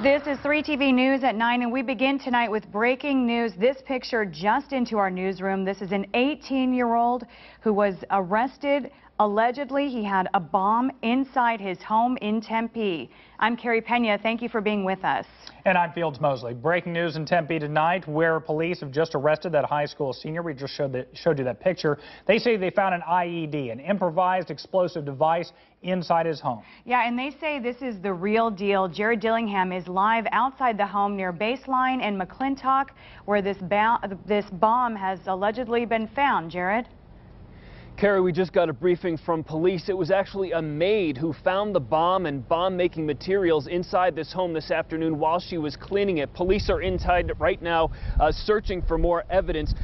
This is 3TV News at 9, and we begin tonight with breaking news. This picture just into our newsroom. This is an 18-year-old who was arrested. Allegedly, he had a bomb inside his home in Tempe. I'm Carrie Pena. Thank you for being with us. And I'm Fields Mosley. Breaking news in Tempe tonight, where police have just arrested that high school senior. We just showed you that picture. They say they found an IED, an improvised explosive device, inside his home. Yeah, and they say this is the real deal. Jared Dillingham is live outside the home near Baseline and McClintock, where this bomb has allegedly been found. Jared? Carrie, we just got a briefing from police. It was actually a maid who found the bomb and bomb-making materials inside this home this afternoon while she was cleaning it. Police are inside right now searching for more evidence.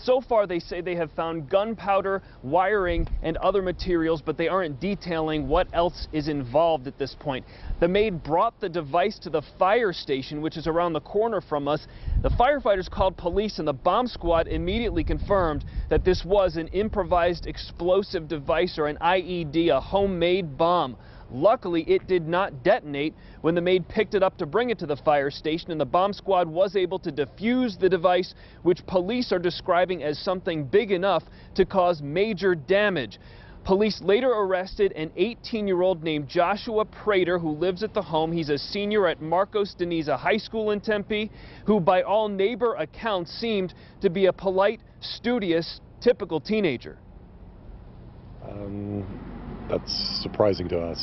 So far, they say they have found gunpowder, wiring, and other materials, but they aren't detailing what else is involved at this point. The maid brought the device to the fire station, which is around the corner from us. The firefighters called police, and the bomb squad immediately confirmed that this was an improvised explosive device, or an IED, a homemade bomb. Luckily, it did not detonate when the maid picked it up to bring it to the fire station, and the bomb squad was able to defuse the device, which police are describing as something big enough to cause major damage. Police later arrested an 18-year-old named Joshua Prater, who lives at the home. He's a senior at Marcos de Niza High School in Tempe, who by all neighbor accounts seemed to be a polite, studious, typical teenager. That's surprising to us.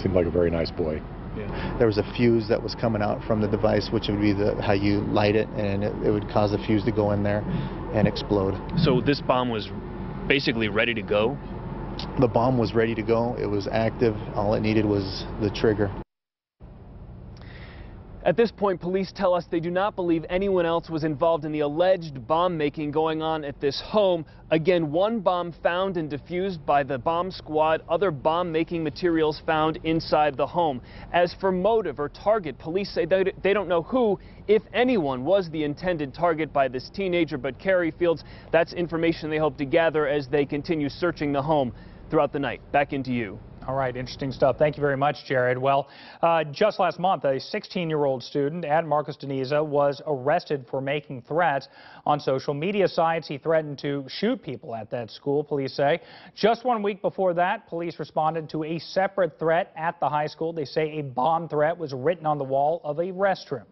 Seemed like a very nice boy. Yeah. There was a fuse that was coming out from the device, which would be how you light it, and it would cause the fuse to go in there and explode. So this bomb was basically ready to go? The bomb was ready to go. It was active. All it needed was the trigger. At this point, police tell us they do not believe anyone else was involved in the alleged bomb-making going on at this home. Again, one bomb found and defused by the bomb squad, other bomb-making materials found inside the home. As for motive or target, police say they don't know who, if anyone, was the intended target by this teenager. But Carrie, Fields, that's information they hope to gather as they continue searching the home throughout the night. Back into you. All right, interesting stuff. Thank you very much, Jared. Well, just last month, a 16-year-old student at Marcos de Niza was arrested for making threats on social media sites. He threatened to shoot people at that school, police say. Just 1 week before that, police responded to a separate threat at the high school. They say a bomb threat was written on the wall of a restroom.